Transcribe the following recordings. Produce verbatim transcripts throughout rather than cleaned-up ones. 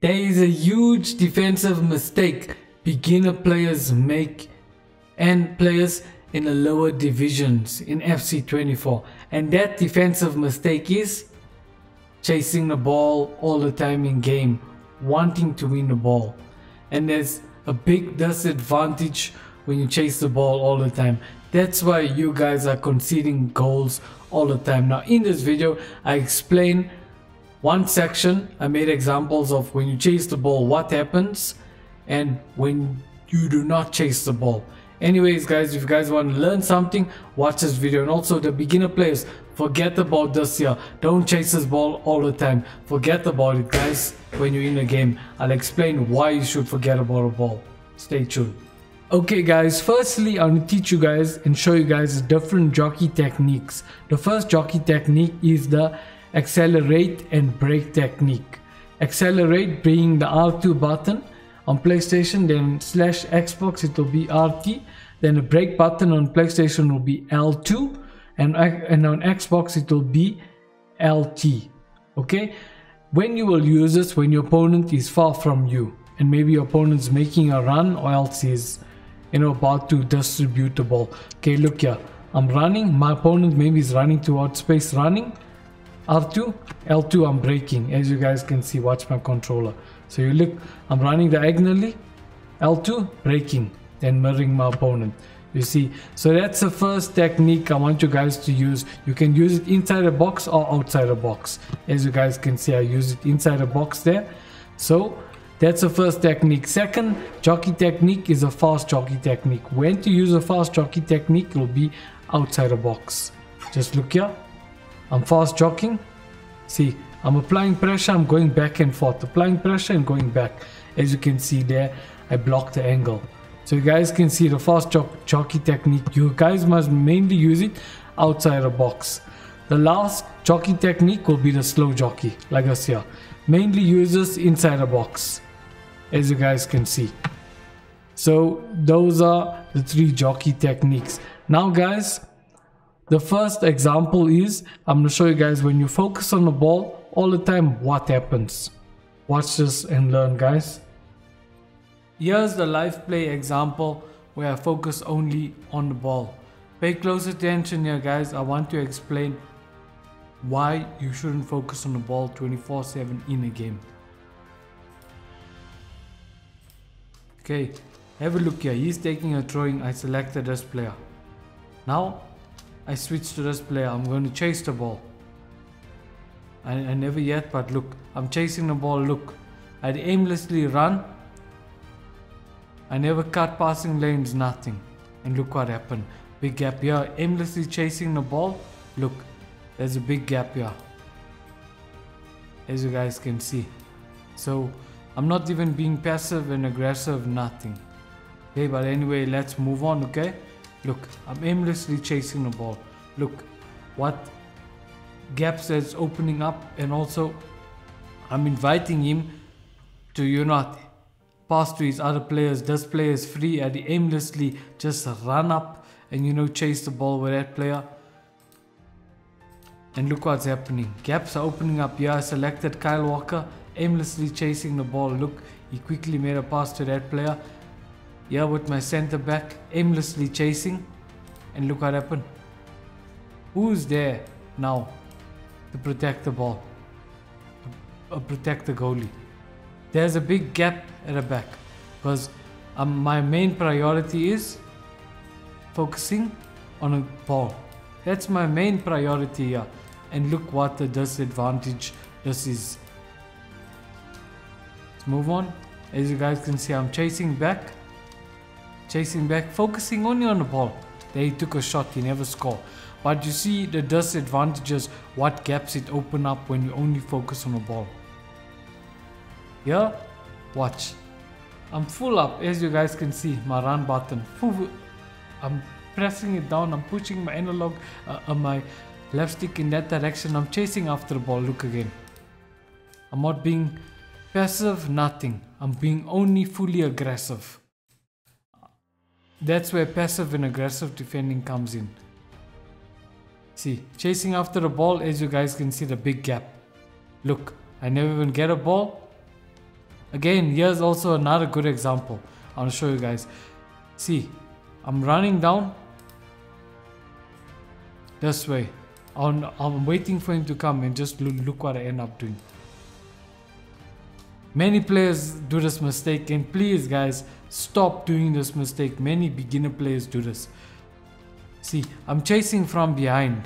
There is a huge defensive mistake beginner players make and players in the lower divisions in F C twenty-four, and that defensive mistake is chasing the ball all the time in game, wanting to win the ball. And there's a big disadvantage when you chase the ball all the time. That's why you guys are conceding goals all the time. Now in this video I explain one section. I made examples of when you chase the ball what happens and when you do not chase the ball. Anyways guys, if you guys want to learn something, watch this video. And also the beginner players, forget about this here. Don't chase this ball all the time. Forget about it guys when you're in a game. I'll explain why you should forget about a ball. Stay tuned. Okay guys, firstly I'm going to teach you guys and show you guys different jockey techniques. The first jockey technique is the accelerate and brake technique. Accelerate being the R two button on PlayStation, then slash Xbox it will be R T, then the brake button on PlayStation will be L two, and, and on Xbox it will be L T. Okay, when you will use this when your opponent is far from you and maybe your opponent's making a run or else he's, you know, about to distribute the ball. Okay, look here, I'm running, my opponent maybe is running towards space, running, R two, L two, I'm braking. As you guys can see, watch my controller. So you look, I'm running diagonally, L two, braking, then mirroring my opponent. You see, so that's the first technique I want you guys to use. You can use it inside a box or outside a box. As you guys can see, I use it inside a box there. So that's the first technique. Second jockey technique is a fast jockey technique. When to use a fast jockey technique will be outside a box. Just look here. I'm fast jockeying. See, I'm applying pressure, I'm going back and forth, applying pressure and going back. As you can see there, I blocked the angle. So you guys can see the fast jockey technique, you guys must mainly use it outside the box. The last jockey technique will be the slow jockey, like us here. Mainly use this inside the box, as you guys can see. So those are the three jockey techniques. Now guys, the first example is, I'm going to show you guys when you focus on the ball all the time, what happens. Watch this and learn guys. Here's the live play example where I focus only on the ball. Pay close attention here guys, I want to explain why you shouldn't focus on the ball twenty-four seven in a game. Okay, have a look here, he's taking a throwing, I selected this player. Now I switch to this player, I'm going to chase the ball. I, I never yet, but look, I'm chasing the ball, look. I aimlessly run. I never cut passing lanes, nothing. And look what happened. Big gap here, aimlessly chasing the ball. Look, there's a big gap here. As you guys can see. So, I'm not even being passive and aggressive, nothing. Okay, but anyway, let's move on, okay? Look, I'm aimlessly chasing the ball. Look what gaps that's opening up, and also I'm inviting him to, you know, pass to his other players. This player is free and he aimlessly just run up and, you know, chase the ball with that player. And look what's happening. Gaps are opening up. Yeah, I selected Kyle Walker, aimlessly chasing the ball. Look, he quickly made a pass to that player. Yeah, with my center back, aimlessly chasing, and look what happened. Who's there now to protect the ball, to protect the goalie? There's a big gap at the back, because um, my main priority is focusing on a ball. That's my main priority here, and look what the disadvantage this is. Let's move on. As you guys can see, I'm chasing back. Chasing back, focusing only on the ball. There he took a shot, he never scored. But you see the disadvantages, what gaps it open up when you only focus on the ball. Here, watch. I'm full up, as you guys can see, my run button. I'm pressing it down, I'm pushing my analog, uh, uh, my left stick in that direction. I'm chasing after the ball, look again. I'm not being passive, nothing. I'm being only fully aggressive. That's where passive and aggressive defending comes in. See, chasing after the ball, as you guys can see, the big gap. Look, I never even get a ball. Again, here's also another good example. I'll show you guys. See, I'm running down this way. I'm, I'm waiting for him to come, and just look, look what I end up doing. Many players do this mistake, and please guys, stop doing this mistake. Many beginner players do this. See, I'm chasing from behind.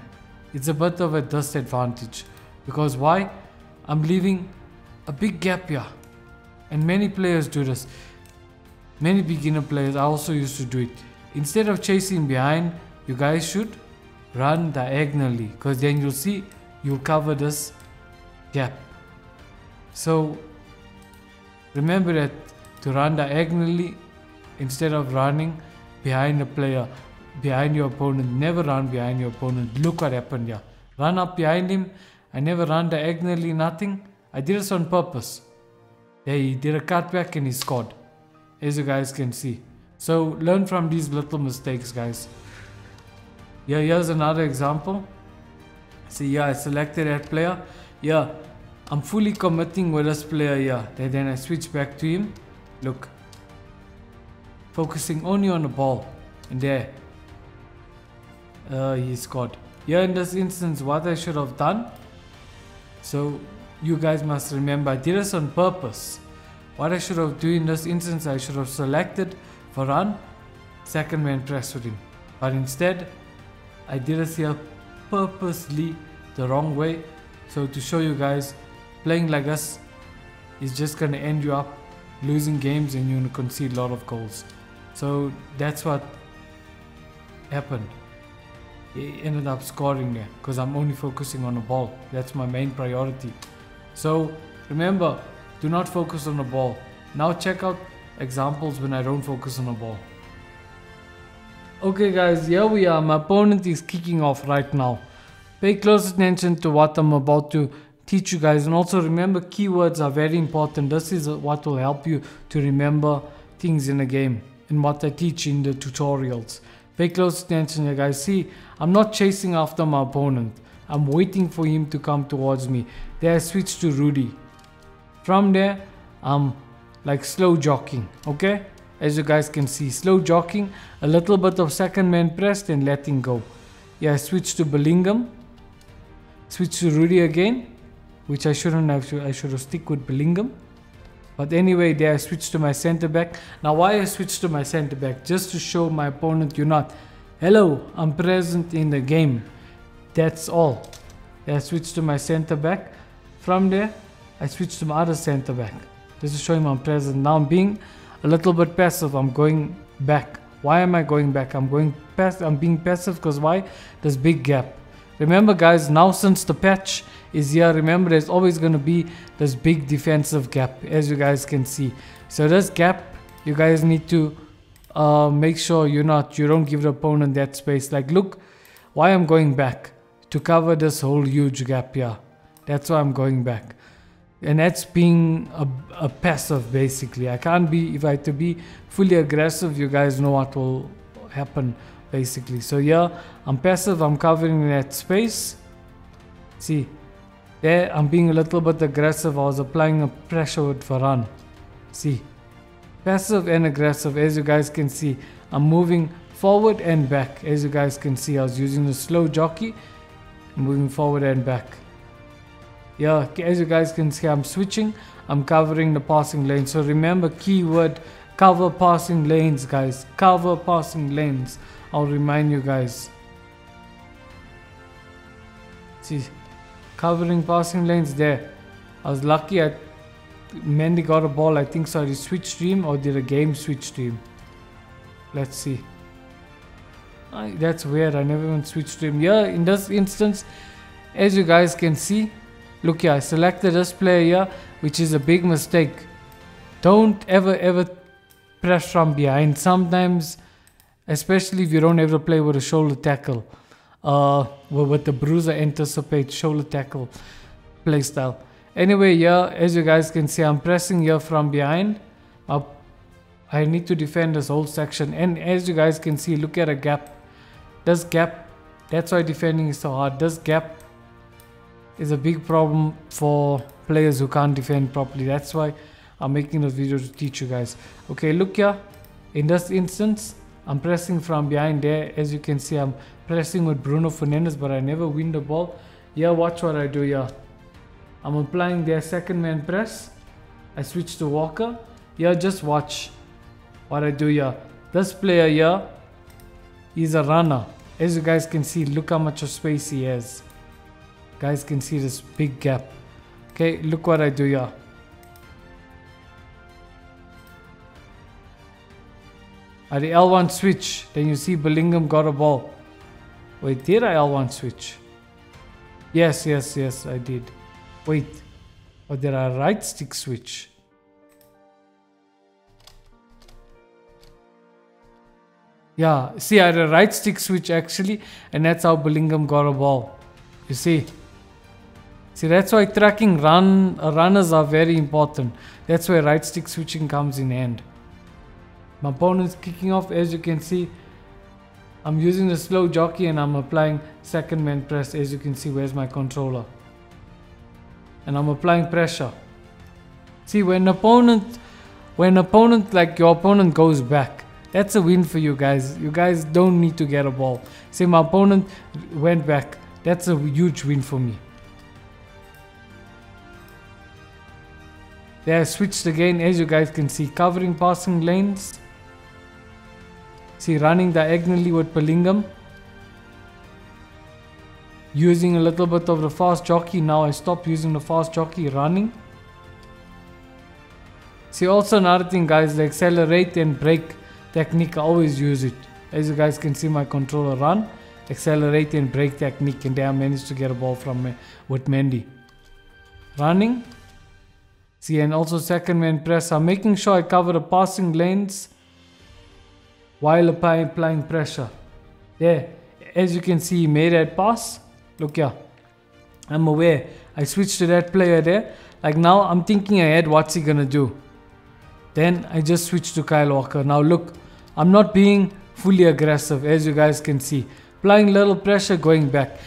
It's a bit of a disadvantage, because why? I'm leaving a big gap here, and many players do this. Many beginner players, I also used to do it. Instead of chasing behind, you guys should run diagonally, because then you'll see, you'll cover this gap. So remember that, to run diagonally instead of running behind the player, behind your opponent. Never run behind your opponent. Look what happened here. Run up behind him. I never run diagonally, nothing. I did this on purpose. Yeah, he did a cutback and he scored, as you guys can see. So learn from these little mistakes, guys. Yeah, here's another example. See, yeah, I selected that player. Yeah, I'm fully committing with this player here. Then I switch back to him. Look, focusing only on the ball, and there, uh, he scored. Here in this instance, what I should have done, so you guys must remember, I did this on purpose. What I should have done in this instance, I should have selected Varane, second man press with him. But instead, I did this here purposely the wrong way. So to show you guys, playing like this is just going to end you up losing games, and you're going to concede a lot of goals. So that's what happened. He ended up scoring there, because I'm only focusing on the ball. That's my main priority. So remember, do not focus on the ball. Now check out examples when I don't focus on the ball. Okay guys, here we are. My opponent is kicking off right now. Pay close attention to what I'm about to teach you guys, and also remember, keywords are very important. This is what will help you to remember things in a game, and what I teach in the tutorials. Pay close attention here guys. See, I'm not chasing after my opponent. I'm waiting for him to come towards me. There I switch to Rudy. From there, I'm like slow jockeying, okay? As you guys can see, slow jockeying, a little bit of second man pressed and letting go. Yeah, I switch to Bellingham. Switch to Rudy again, which I shouldn't have. I should have stick with Bellingham. But anyway, there I switched to my center back. Now why I switched to my center back? Just to show my opponent, you're not. Hello, I'm present in the game. That's all. There I switched to my center back. From there, I switched to my other center back. Just to show him I'm present. Now I'm being a little bit passive. I'm going back. Why am I going back? I'm going past. I'm being passive because why? This big gap. Remember guys, now since the patch is here, remember there's always going to be this big defensive gap, as you guys can see. So this gap, you guys need to uh, make sure you're not, you don't give the opponent that space. Like look, why I'm going back? To cover this whole huge gap here. That's why I'm going back. And that's being a, a passive basically. I can't be, if I have to be fully aggressive, you guys know what will happen basically. So yeah, I'm passive, I'm covering that space. See, there I'm being a little bit aggressive. I was applying a pressure with Varane. See, passive and aggressive, as you guys can see. I'm moving forward and back, as you guys can see. I was using the slow jockey, moving forward and back. Yeah, as you guys can see, I'm switching. I'm covering the passing lane. So remember, keyword, cover passing lanes, guys. Cover passing lanes. I'll remind you guys. See, covering passing lanes there. I was lucky. I Mendy got a ball. I think so. I switched to him, or did a game switch to him? Let's see. I, that's weird. I never even switched to him. Yeah, in this instance, as you guys can see, look here. I selected this player here, which is a big mistake. Don't ever ever press from behind. Sometimes, especially if you don't ever play with a shoulder tackle. Uh, with the bruiser anticipate shoulder tackle play style. Anyway, yeah, as you guys can see, I'm pressing here from behind. Uh, I need to defend this whole section, and as you guys can see, look at a gap. This gap, that's why defending is so hard. This gap is a big problem for players who can't defend properly. That's why I'm making this video to teach you guys. Okay, look here. In this instance, I'm pressing from behind there. As you can see, I'm pressing with Bruno Fernandes, but I never win the ball. Yeah, watch what I do here. I'm applying their second man press. I switch to Walker. Yeah, just watch what I do here. This player here is a runner. As you guys can see, look how much of space he has. Guys can see this big gap. Okay, look what I do here. At the L one switch, then you see Bellingham got a ball. Wait, did I L one switch? Yes, yes, yes, I did. Wait, or did I right stick switch? Yeah, see, I had a right stick switch actually, and that's how Bellingham got a ball. You see? See, that's why tracking run uh, runners are very important. That's where right stick switching comes in hand. My opponent's kicking off. As you can see, I'm using the slow jockey and I'm applying second man press. As you can see, where's my controller? And I'm applying pressure. See, when opponent, when opponent, like your opponent goes back, that's a win for you guys. You guys don't need to get a ball. See, my opponent went back. That's a huge win for me. There, I switched again. As you guys can see, covering passing lanes. See, running diagonally with Bellingham. Using a little bit of the fast jockey. Now I stop using the fast jockey, running. See, also another thing guys, the accelerate and brake technique, I always use it. As you guys can see, my controller run, accelerate and brake technique, and there I managed to get a ball from me with Mendy. Running. See, and also second man press. I'm making sure I cover the passing lanes while applying pressure. There, as you can see, he made that pass. Look here, I'm aware. I switched to that player there. Like now, I'm thinking ahead, what's he gonna do? Then I just switched to Kyle Walker. Now look, I'm not being fully aggressive, as you guys can see. Applying little pressure, going back.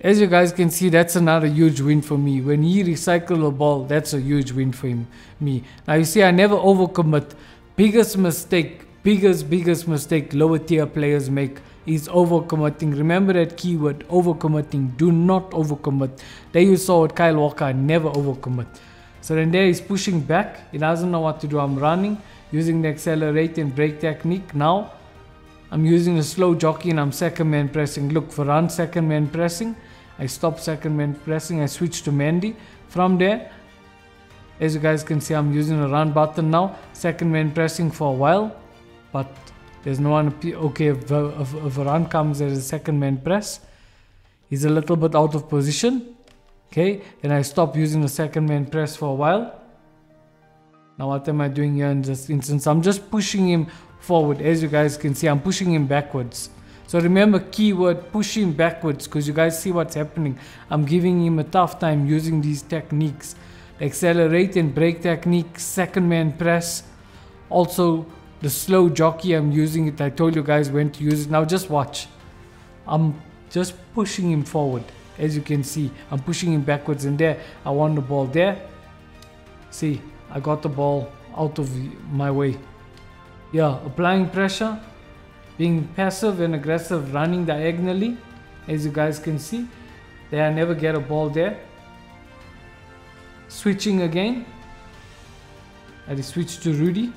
As you guys can see, that's another huge win for me. When he recycled a ball, that's a huge win for him, me. Now you see, I never overcommit. Biggest mistake, biggest, biggest mistake lower tier players make is overcommitting. Remember that keyword, overcommitting. Do not overcommit. There you saw with Kyle Walker, I never overcommit. So then there he's pushing back. He doesn't know what to do. I'm running, using the accelerate and brake technique. Now I'm using a slow jockey and I'm second man pressing. Look, for run, second man pressing. I stop second man pressing. I switch to Mendy. From there, as you guys can see, I'm using a run button now. Second man pressing for a while, but there's no one. Okay, if, if, if a run comes, there's a second man press. He's a little bit out of position. Okay, then I stop using the second man press for a while. Now what am I doing here in this instance? I'm just pushing him forward. As you guys can see, I'm pushing him backwards. So remember, keyword, push him backwards, because you guys see what's happening. I'm giving him a tough time using these techniques. The accelerate and brake technique, second man press. Also, the slow jockey, I'm using it. I told you guys when to use it. Now just watch. I'm just pushing him forward. As you can see, I'm pushing him backwards, and there, I won the ball there. See, I got the ball out of my way. Yeah, applying pressure, being passive and aggressive, running diagonally. As you guys can see, there I never get a ball there. Switching again. I switch to Rudy.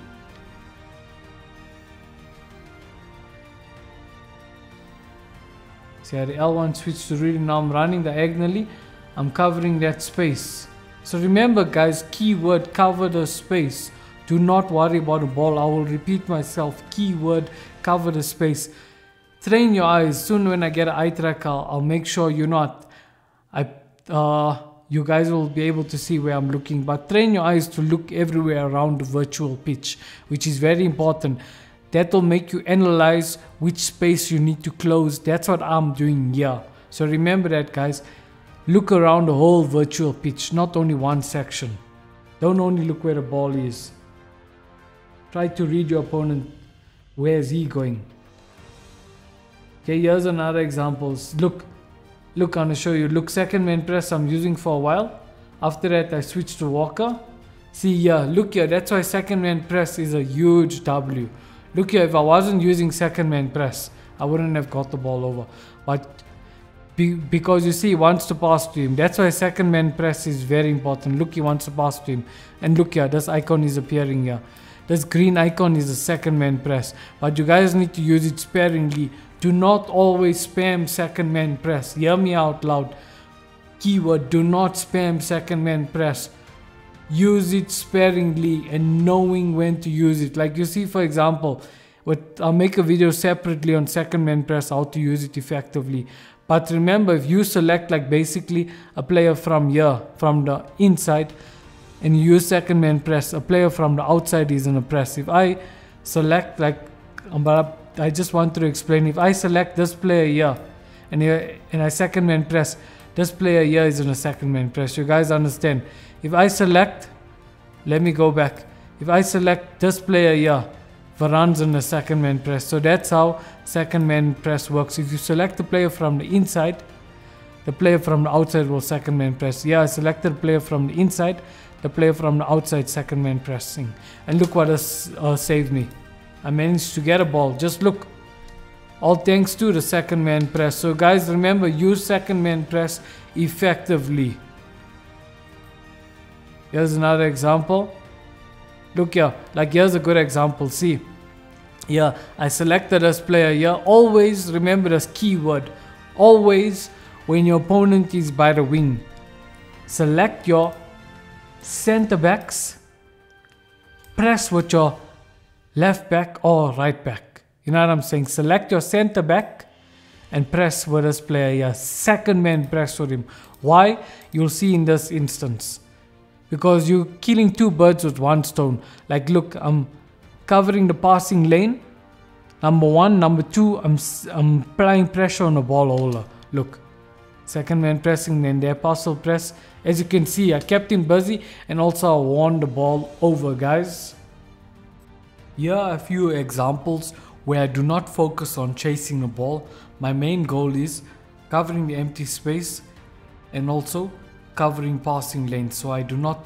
See, I had L one switch to Rudy. Now I'm running diagonally. I'm covering that space. So remember guys, keyword, cover the space. Do not worry about the ball. I will repeat myself. Keyword, cover the space. Train your eyes. Soon when I get an eye tracker, I'll, I'll make sure you're not. I, uh, you guys will be able to see where I'm looking. But train your eyes to look everywhere around the virtual pitch, which is very important. That will make you analyze which space you need to close. That's what I'm doing here. So remember that guys. Look around the whole virtual pitch, not only one section. Don't only look where the ball is. Try to read your opponent. Where is he going? Okay, here's another example. Look, look, I'm gonna show you. Look, second man press I'm using for a while. After that, I switch to Walker. See here, look here, that's why second man press is a huge W. Look here, if I wasn't using second man press, I wouldn't have got the ball over. But be, because you see, he wants to pass to him. That's why second man press is very important. Look, he wants to pass to him. And look here, this icon is appearing here. This green icon is a second man press. But you guys need to use it sparingly. Do not always spam second man press. Hear me out loud. Keyword, do not spam second man press. Use it sparingly and knowing when to use it. Like you see, for example, with, I'll make a video separately on second man press, how to use it effectively. But remember, if you select like basically a player from here, from the inside, and you use second man press, a player from the outside is in a press. If I select like, I just want to explain, if I select this player here, and, here, and I second man press, this player here is in a second man press. You guys understand? If I select, let me go back. If I select this player here, Varane's in a second man press. So that's how second man press works. If you select the player from the inside, the player from the outside will second man press. Yeah, I selected the player from the inside, the player from the outside second man pressing. And look what has uh, saved me. I managed to get a ball. Just look. All thanks to the second man press. So guys, remember, use second man press effectively. Here's another example. Look here, like here's a good example. See, yeah, I selected this player here. Always remember this keyword. Always, when your opponent is by the wing, select your center backs. Press with your left back or right back. You know what I'm saying? Select your center back and press with this player here. Second man press with him. Why? You'll see in this instance. Because you're killing two birds with one stone. Like look, I'm covering the passing lane. Number one. Number two, I'm, I'm applying pressure on the ball holder. Look. Second man pressing, then their parcel press. As you can see, I kept him busy and also I won the ball over, guys. Here are a few examples where I do not focus on chasing the ball. My main goal is covering the empty space and also covering passing lanes, so I do not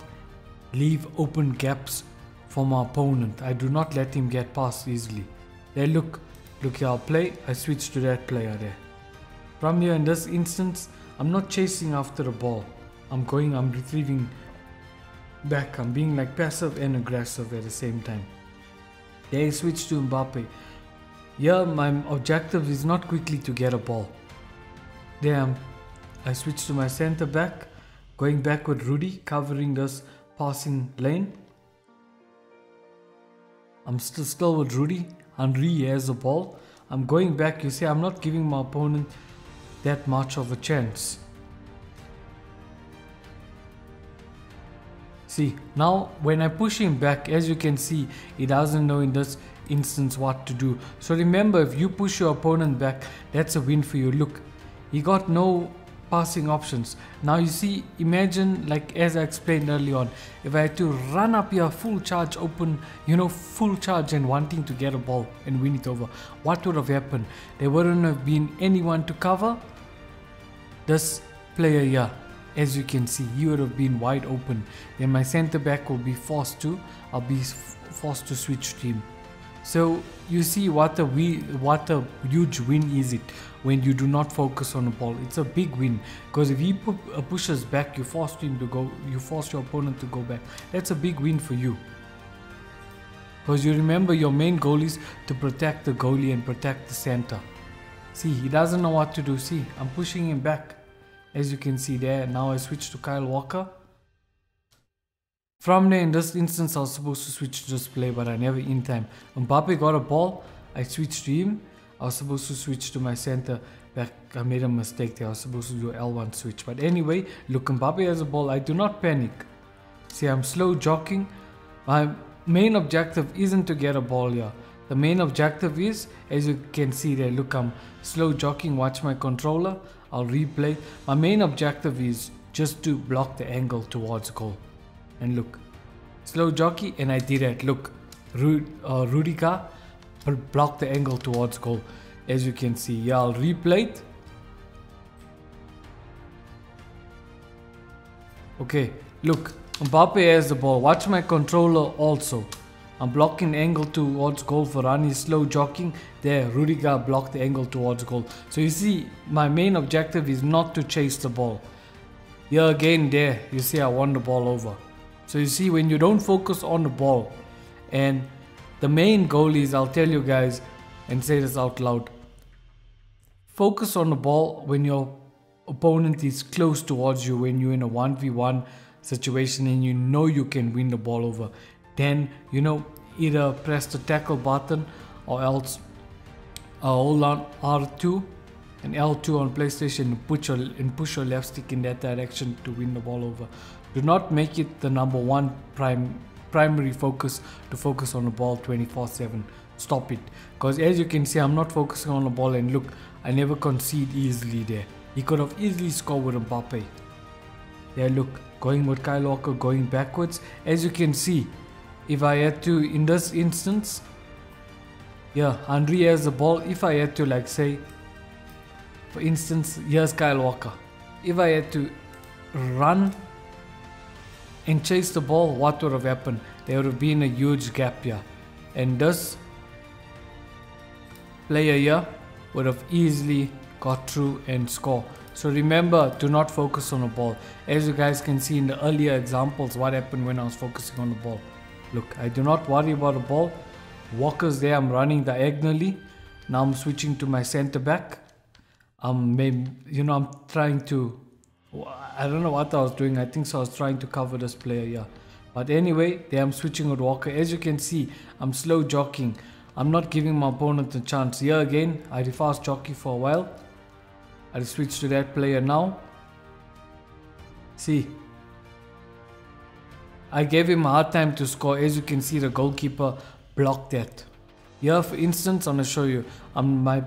leave open gaps for my opponent. I do not let him get past easily. There, look, look here, I'll play, I switch to that player there. From here in this instance, I'm not chasing after the ball. I'm going, I'm retrieving back. I'm being like passive and aggressive at the same time. There, I switch to Mbappe. Here, my objective is not quickly to get a ball. Damn, I switch to my center back, going back with Rudy, covering this passing lane. I'm still still with Rudy. Henry has the ball. I'm going back. You see, I'm not giving my opponent that much of a chance. See, now when I push him back, as you can see, he doesn't know in this instance what to do. So remember, if you push your opponent back, that's a win for you. Look, he got no passing options. Now you see, imagine, like as I explained early on, if I had to run up here full charge, open, you know, full charge and wanting to get a ball and win it over, what would have happened? There wouldn't have been anyone to cover this player here. As you can see, he would have been wide open. Then my center back will be forced to, I'll be forced to switch to him. So you see what a, we, what a huge win is it when you do not focus on the ball. It's a big win, because if he pu uh, pushes back, you force him to go, you force your opponent to go back. That's a big win for you. Because you remember, your main goal is to protect the goalie and protect the center. See, he doesn't know what to do. See, I'm pushing him back. As you can see there, now I switch to Kyle Walker. From there, in this instance, I was supposed to switch to this play, but I never in time. Mbappe got a ball, I switched to him. I was supposed to switch to my center back. I made a mistake there. I was supposed to do L one switch. But anyway, look, Mbappe has a ball. I do not panic. See, I'm slow jogging. My main objective isn't to get a ball here. The main objective is, as you can see there, look, I'm slow jogging. Watch my controller. I'll replay. My main objective is just to block the angle towards goal. And look, slow jockey, and I did it. Look, Ru uh, Rudiger blocked the angle towards goal. As you can see, yeah, I'll replay it. Okay, look, Mbappe has the ball. Watch my controller also. I'm blocking angle towards goal. Varane is slow jogging. There, Rudiger blocked the angle towards goal. So you see, my main objective is not to chase the ball. Here again, there, you see I won the ball over. So you see, when you don't focus on the ball, and the main goal is, I'll tell you guys and say this out loud. Focus on the ball when your opponent is close towards you, when you're in a one v one situation and you know you can win the ball over. Then, you know, either press the tackle button or else uh, hold on R two and L two on PlayStation and push, your, and push your left stick in that direction to win the ball over. Do not make it the number one prime, primary focus to focus on the ball twenty-four seven. Stop it. Because as you can see, I'm not focusing on the ball, and look, I never concede easily there. He could have easily scored with Mbappe. There, look, going with Kyle Walker, going backwards. As you can see, if I had to, in this instance, yeah, Henry has the ball. If I had to, like, say, for instance, here's Kyle Walker. If I had to run and chase the ball, what would have happened? There would have been a huge gap here. And this player here would have easily got through and scored. So remember, do not focus on the ball. As you guys can see in the earlier examples, what happened when I was focusing on the ball. Look, I do not worry about the ball. Walker's there, I'm running diagonally. Now I'm switching to my center back. I'm, you know, I'm trying to, I don't know what I was doing. I think so I was trying to cover this player here. But anyway, there I'm switching with Walker. As you can see, I'm slow jockeying. I'm not giving my opponent a chance. Here again, I did fast jockey for a while. I switch to that player now. See. I gave him a hard time to score. As you can see, the goalkeeper blocked that. Here, for instance, I'm going to show you. Um, my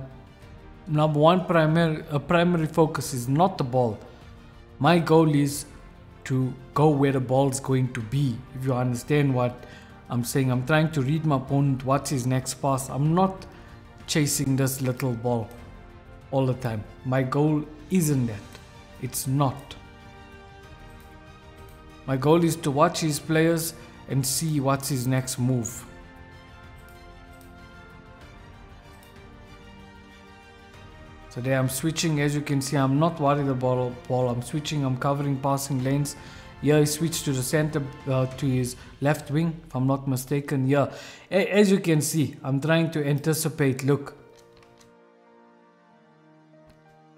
number one primary, uh, primary focus is not the ball. My goal is to go where the ball's going to be. If you understand what I'm saying, I'm trying to read my opponent, what's his next pass. I'm not chasing this little ball all the time. My goal isn't that. It's not. My goal is to watch his players and see what's his next move. So there I'm switching. As you can see, I'm not worried about the ball. I'm switching, I'm covering passing lanes. Here I switch to the center, uh, to his left wing, if I'm not mistaken. Here, as you can see, I'm trying to anticipate. Look.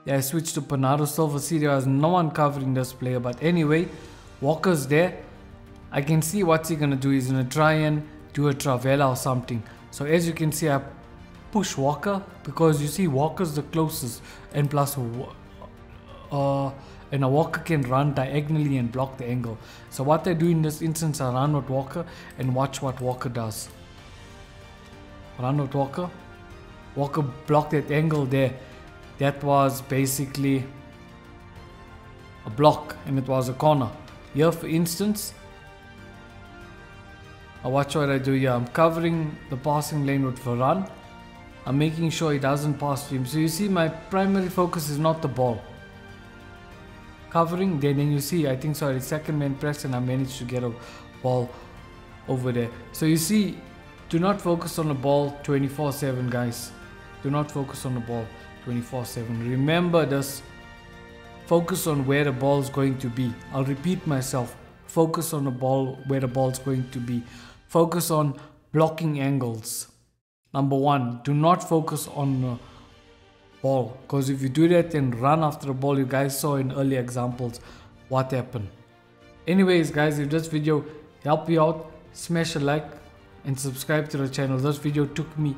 Yeah, I switch to Bernardo Silva. See, there was no one covering this player. But anyway, Walker's there. I can see what's he gonna do. He's gonna try and do a Travella or something. So as you can see, I push Walker because you see Walker's the closest, and plus uh, and a Walker can run diagonally and block the angle. So what I do in this instance, I run with Walker and watch what Walker does. Run with Walker. Walker blocked that angle there. That was basically a block, and it was a corner. Here, for instance, I watch what I do here. I'm covering the passing lane with Varane. I'm making sure he doesn't pass to him. So you see, my primary focus is not the ball. Covering, then, then you see, I think, sorry, second man press, and I managed to get a ball over there. So you see, do not focus on the ball twenty-four seven, guys. Do not focus on the ball twenty-four seven. Remember this. Focus on where the ball is going to be. I'll repeat myself. Focus on the ball, where the ball is going to be. Focus on blocking angles. Number one, do not focus on the ball. Because if you do that and run after the ball, you guys saw in earlier examples what happened. Anyways, guys, if this video helped you out, smash a like and subscribe to the channel. This video took me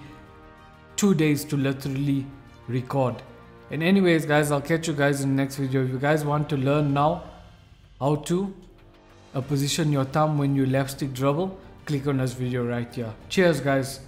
two days to literally record. And anyways, guys, I'll catch you guys in the next video. If you guys want to learn now how to uh, position your thumb when you left stick dribble, click on this video right here. Cheers, guys.